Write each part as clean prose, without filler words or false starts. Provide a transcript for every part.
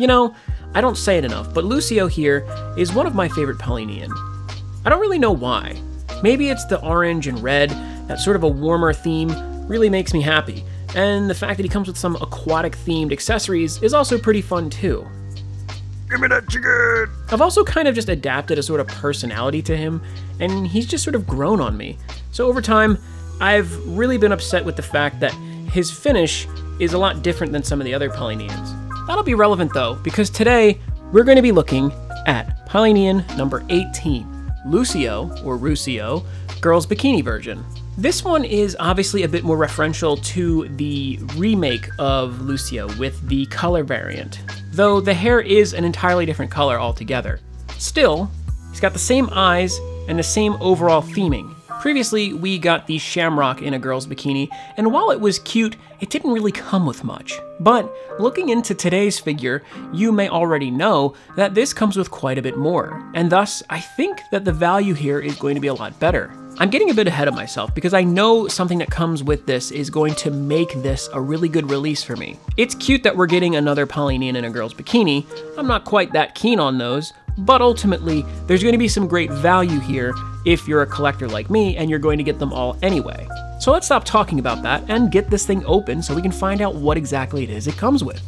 You know, I don't say it enough, but Lucio here is one of my favorite Polynian. I don't really know why. Maybe it's the orange and red, that sort of a warmer theme really makes me happy, and the fact that he comes with some aquatic themed accessories is also pretty fun too. Give me that chicken! I've also kind of just adapted a sort of personality to him, and he's just sort of grown on me. So over time, I've really been upset with the fact that his finish is a lot different than some of the other Polynians. That'll be relevant though, because today we're going to be looking at Polynian number 18, Lucio, or Rucio, girls bikini version. This one is obviously a bit more referential to the remake of Lucio with the color variant, though the hair is an entirely different color altogether. Still, he's got the same eyes and the same overall theming. Previously, we got the Shamrock in a girl's bikini, and while it was cute, it didn't really come with much. But looking into today's figure, you may already know that this comes with quite a bit more, and thus I think that the value here is going to be a lot better. I'm getting a bit ahead of myself because I know something that comes with this is going to make this a really good release for me. It's cute that we're getting another Polynian in a girl's bikini. I'm not quite that keen on those, but ultimately there's going to be some great value here if you're a collector like me and you're going to get them all anyway. So let's stop talking about that and get this thing open so we can find out what exactly it is it comes with.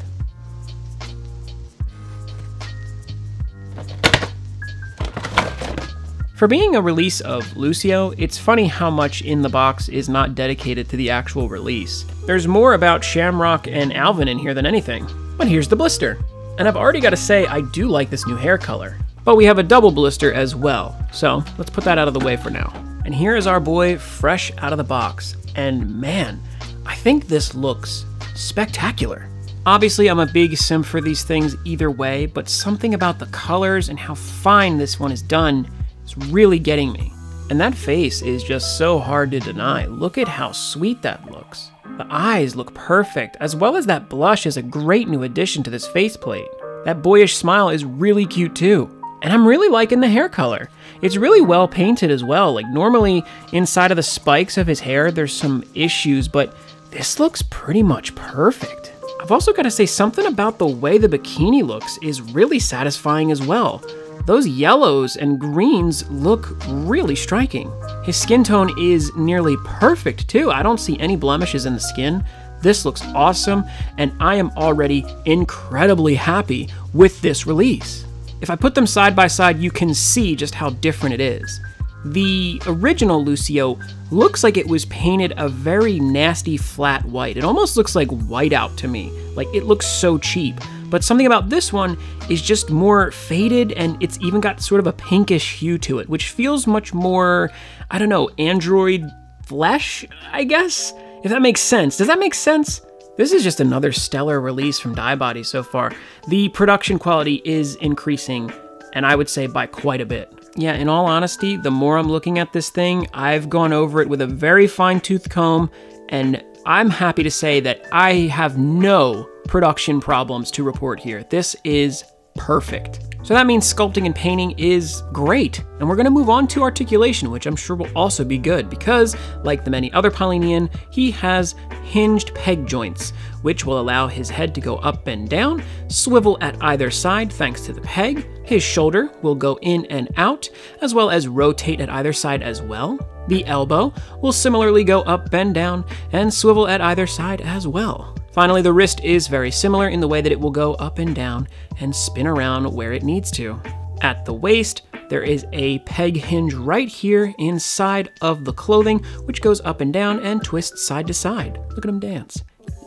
For being a release of Lucio, it's funny how much in the box is not dedicated to the actual release. There's more about Shamrock and Alvin in here than anything, but here's the blister. And I've already got to say I do like this new hair color, but we have a double blister as well, so let's put that out of the way for now. And here is our boy fresh out of the box, and man, I think this looks spectacular. Obviously, I'm a big simp for these things either way, but something about the colors and how fine this one is done . It's really getting me. And that face is just so hard to deny. Look at how sweet that looks. The eyes look perfect, as well as that blush is a great new addition to this faceplate. That boyish smile is really cute too. And I'm really liking the hair color. It's really well painted as well. Like normally inside of the spikes of his hair, there's some issues, but this looks pretty much perfect. I've also got to say something about the way the bikini looks is really satisfying as well. Those yellows and greens look really striking. His skin tone is nearly perfect too. I don't see any blemishes in the skin. This looks awesome, and I am already incredibly happy with this release. If I put them side by side, you can see just how different it is. The original Lucio looks like it was painted a very nasty flat white. It almost looks like whiteout to me. Like it looks so cheap. But something about this one is just more faded, and it's even got sort of a pinkish hue to it, which feels much more, I don't know, android flesh, I guess? If that makes sense. Does that make sense? This is just another stellar release from Daibadi so far. The production quality is increasing, and I would say by quite a bit. Yeah, in all honesty, the more I'm looking at this thing, I've gone over it with a very fine-tooth comb, and I'm happy to say that I have no production problems to report here. This is perfect. So that means sculpting and painting is great. And we're gonna move on to articulation, which I'm sure will also be good because, like the many other Polynian, he has hinged peg joints, which will allow his head to go up and down, swivel at either side thanks to the peg. His shoulder will go in and out, as well as rotate at either side as well. The elbow will similarly go up and down and swivel at either side as well. Finally, the wrist is very similar in the way that it will go up and down and spin around where it needs to. At the waist, there is a peg hinge right here inside of the clothing, which goes up and down and twists side to side. Look at him dance.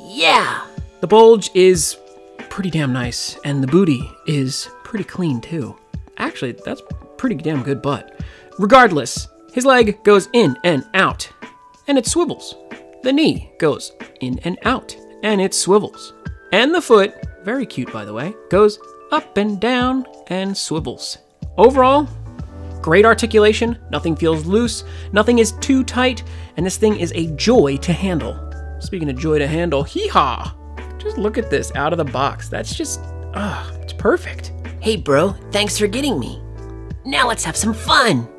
Yeah! The bulge is pretty damn nice, and the booty is pretty clean too. Actually, that's pretty damn good butt. Regardless, his leg goes in and out, and it swivels. The knee goes in and out, and it swivels. And the foot, very cute by the way, goes up and down and swivels. Overall, great articulation, nothing feels loose, nothing is too tight, and this thing is a joy to handle. Speaking of joy to handle, hee-haw! Just look at this out of the box. That's just, it's perfect. Hey bro, thanks for getting me. Now let's have some fun.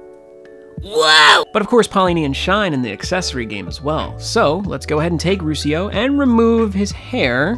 Whoa! But of course, Polynians shine in the accessory game as well. So let's go ahead and take Lucio and remove his hair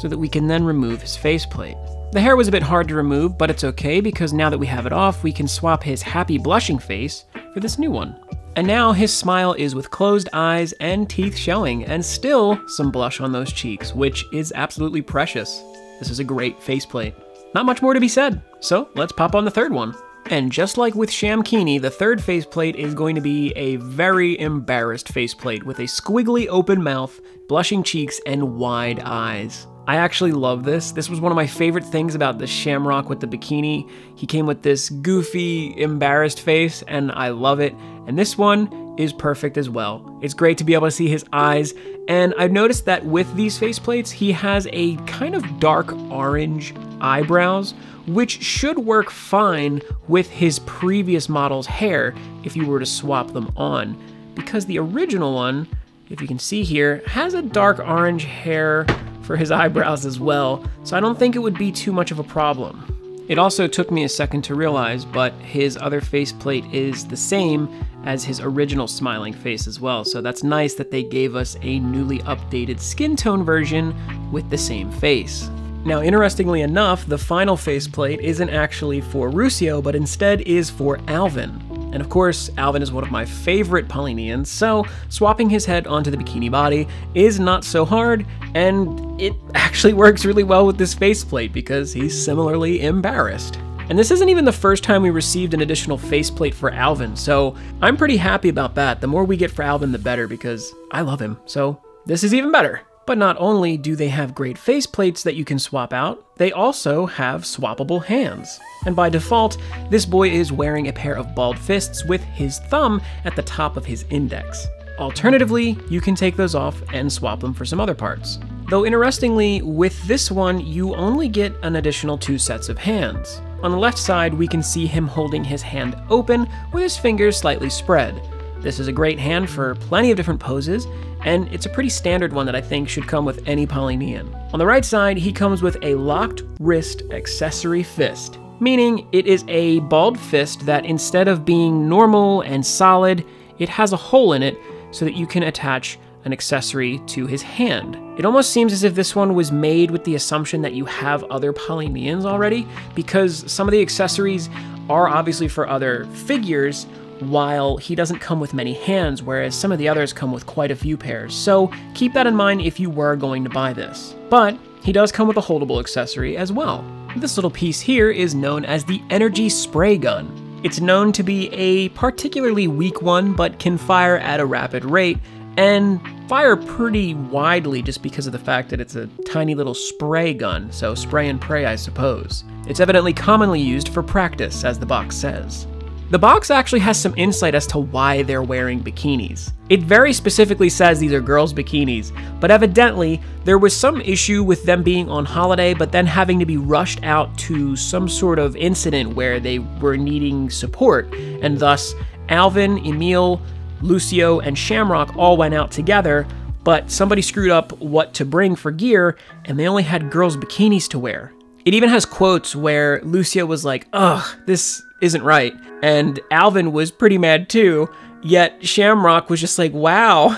so that we can then remove his faceplate. The hair was a bit hard to remove, but it's okay because now that we have it off, we can swap his happy blushing face for this new one. And now his smile is with closed eyes and teeth showing, and still some blush on those cheeks, which is absolutely precious. This is a great faceplate. Not much more to be said, so let's pop on the third one. And just like with Shamkini, the third faceplate is going to be a very embarrassed faceplate with a squiggly open mouth, blushing cheeks, and wide eyes. I actually love this. This was one of my favorite things about the Shamrock with the bikini. He came with this goofy, embarrassed face, and I love it. And this one is perfect as well. It's great to be able to see his eyes, and I've noticed that with these faceplates, he has a kind of dark orange eyebrows, which should work fine with his previous model's hair if you were to swap them on. Because the original one, if you can see here, has a dark orange hair for his eyebrows as well, so I don't think it would be too much of a problem. It also took me a second to realize, but his other faceplate is the same as his original smiling face as well, so that's nice that they gave us a newly updated skin tone version with the same face. Now, interestingly enough, the final faceplate isn't actually for Lucio, but instead is for Alvin. And of course, Alvin is one of my favorite Polynians, so swapping his head onto the bikini body is not so hard, and it actually works really well with this faceplate because he's similarly embarrassed. And this isn't even the first time we received an additional faceplate for Alvin, so I'm pretty happy about that. The more we get for Alvin, the better, because I love him, so this is even better. But not only do they have great faceplates that you can swap out, they also have swappable hands. And by default, this boy is wearing a pair of balled fists with his thumb at the top of his index. Alternatively, you can take those off and swap them for some other parts. Though interestingly, with this one, you only get an additional 2 sets of hands. On the left side, we can see him holding his hand open with his fingers slightly spread. This is a great hand for plenty of different poses, and it's a pretty standard one that I think should come with any Polynian. On the right side, he comes with a locked wrist accessory fist, meaning it is a balled fist that instead of being normal and solid, it has a hole in it so that you can attach an accessory to his hand. It almost seems as if this one was made with the assumption that you have other Polynians already, because some of the accessories are obviously for other figures, while he doesn't come with many hands, whereas some of the others come with quite a few pairs, so keep that in mind if you were going to buy this. But he does come with a holdable accessory as well. This little piece here is known as the energy spray gun. It's known to be a particularly weak one, but can fire at a rapid rate, and fire pretty widely just because of the fact that it's a tiny little spray gun, so spray and pray, I suppose. It's evidently commonly used for practice, as the box says. The box actually has some insight as to why they're wearing bikinis. It very specifically says these are girls' bikinis, but evidently there was some issue with them being on holiday but then having to be rushed out to some sort of incident where they were needing support, and thus Alvin, Emil, Lucio, and Shamrock all went out together, but somebody screwed up what to bring for gear, and they only had girls' bikinis to wear. It even has quotes where Lucio was like, "Ugh, this isn't right," and Alvin was pretty mad too, yet Shamrock was just like, "Wow,"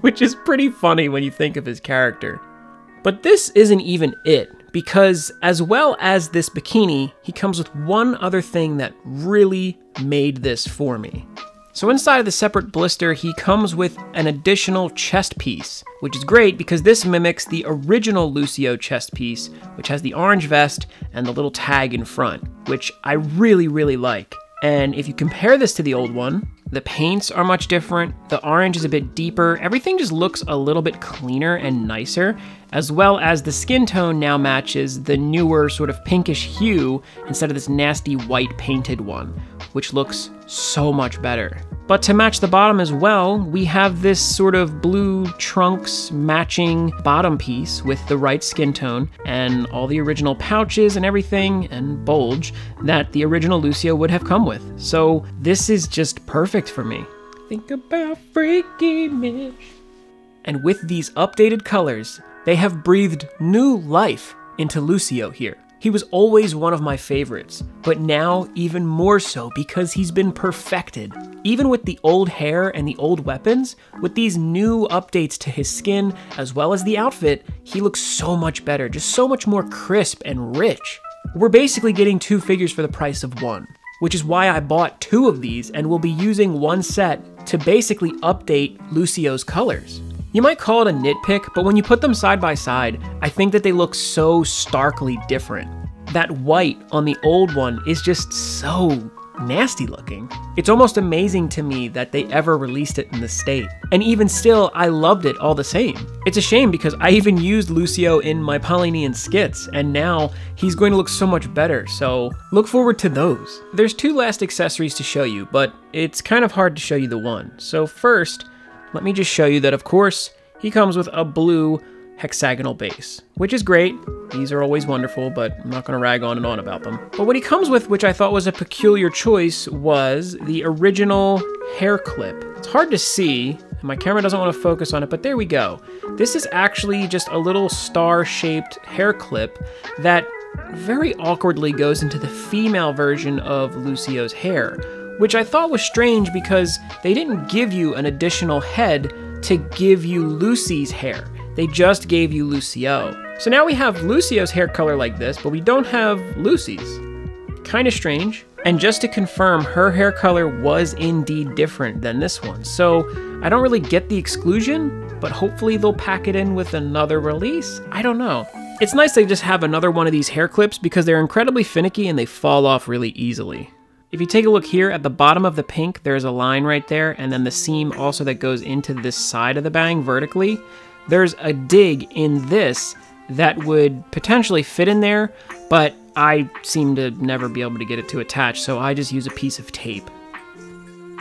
which is pretty funny when you think of his character. But this isn't even it, because as well as this bikini, he comes with one other thing that really made this for me. So inside of the separate blister, he comes with an additional chest piece, which is great because this mimics the original Lucio chest piece, which has the orange vest and the little tag in front, which I really, really like. And if you compare this to the old one, the paints are much different, the orange is a bit deeper, everything just looks a little bit cleaner and nicer, as well as the skin tone now matches the newer sort of pinkish hue instead of this nasty white painted one, which looks so much better. But to match the bottom as well, we have this sort of blue trunks matching bottom piece with the right skin tone and all the original pouches and everything and bulge that the original Lucio would have come with. So this is just perfect for me. Think about freaky Mitch. And with these updated colors, they have breathed new life into Lucio here. He was always one of my favorites, but now even more so because he's been perfected. Even with the old hair and the old weapons, with these new updates to his skin, as well as the outfit, he looks so much better, just so much more crisp and rich. We're basically getting two figures for the price of one, which is why I bought two of these and will be using one set to basically update Lucio's colors. You might call it a nitpick, but when you put them side by side, I think that they look so starkly different. That white on the old one is just so nasty looking. It's almost amazing to me that they ever released it in this state. And even still, I loved it all the same. It's a shame because I even used Lucio in my Polynian skits, and now he's going to look so much better, so look forward to those. There's two last accessories to show you, but it's kind of hard to show you the one. So first, let me just show you that, of course, he comes with a blue hexagonal base, which is great. These are always wonderful, but I'm not gonna rag on and on about them. But what he comes with, which I thought was a peculiar choice, was the original hair clip. It's hard to see, and my camera doesn't wanna focus on it, but there we go. This is actually just a little star-shaped hair clip that very awkwardly goes into the female version of Lucio's hair, which I thought was strange because they didn't give you an additional head to give you Lucy's hair. They just gave you Lucio. So now we have Lucio's hair color like this, but we don't have Lucy's. Kind of strange. And just to confirm, her hair color was indeed different than this one. So I don't really get the exclusion, but hopefully they'll pack it in with another release. I don't know. It's nice they just have another one of these hair clips because they're incredibly finicky and they fall off really easily. If you take a look here at the bottom of the pink, there's a line right there, and then the seam also that goes into this side of the bang vertically. There's a dig in this that would potentially fit in there, but I seem to never be able to get it to attach, so I just use a piece of tape.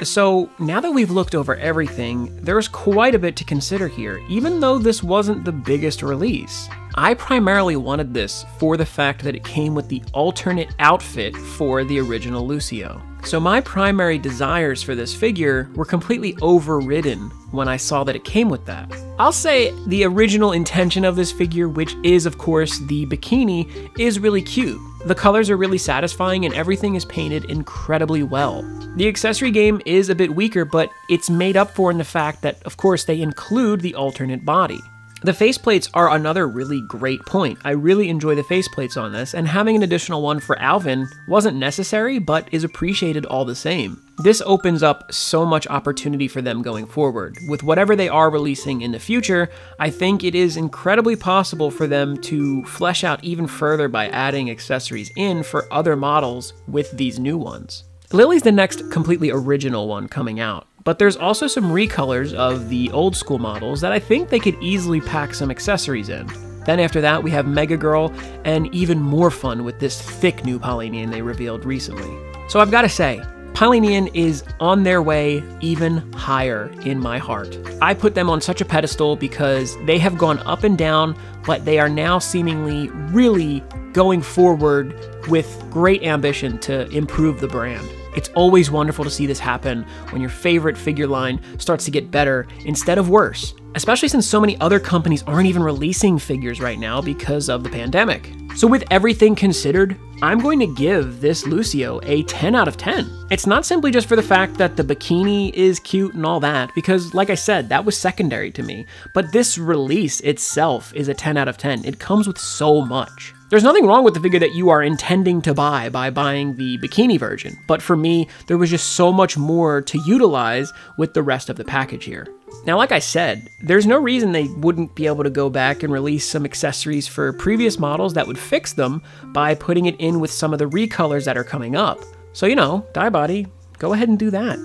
So now that we've looked over everything, there's quite a bit to consider here, even though this wasn't the biggest release. I primarily wanted this for the fact that it came with the alternate outfit for the original Lucio. So my primary desires for this figure were completely overridden when I saw that it came with that. I'll say the original intention of this figure, which is of course the bikini, is really cute. The colors are really satisfying and everything is painted incredibly well. The accessory game is a bit weaker, but it's made up for in the fact that of course they include the alternate body. The faceplates are another really great point. I really enjoy the faceplates on this, and having an additional one for Alvin wasn't necessary, but is appreciated all the same. This opens up so much opportunity for them going forward. With whatever they are releasing in the future, I think it is incredibly possible for them to flesh out even further by adding accessories in for other models with these new ones. Lily's the next completely original one coming out. But there's also some recolors of the old school models that I think they could easily pack some accessories in. Then after that, we have Mega Girl, and even more fun with this thick new Polynian they revealed recently. So I've got to say, Polynian is on their way even higher in my heart. I put them on such a pedestal because they have gone up and down, but they are now seemingly really going forward with great ambition to improve the brand. It's always wonderful to see this happen when your favorite figure line starts to get better instead of worse, especially since so many other companies aren't even releasing figures right now because of the pandemic. So with everything considered, I'm going to give this Lucio a 10 out of 10. It's not simply just for the fact that the bikini is cute and all that, because like I said, that was secondary to me, but this release itself is a 10 out of 10. It comes with so much. There's nothing wrong with the figure that you are intending to buy by buying the bikini version, but for me, there was just so much more to utilize with the rest of the package here. Now, like I said, there's no reason they wouldn't be able to go back and release some accessories for previous models that would fix them by putting it in with some of the recolors that are coming up. So, you know, Daibadi, go ahead and do that.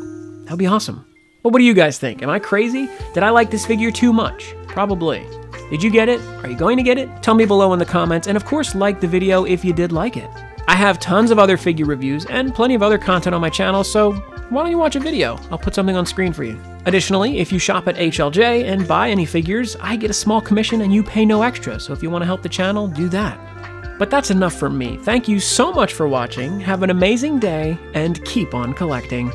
That'd be awesome. But what do you guys think? Am I crazy? Did I like this figure too much? Probably. Did you get it? Are you going to get it? Tell me below in the comments, and of course like the video if you did like it. I have tons of other figure reviews and plenty of other content on my channel, so why don't you watch a video? I'll put something on screen for you. Additionally, if you shop at HLJ and buy any figures, I get a small commission and you pay no extra, so if you want to help the channel, do that. But that's enough from me. Thank you so much for watching, have an amazing day, and keep on collecting.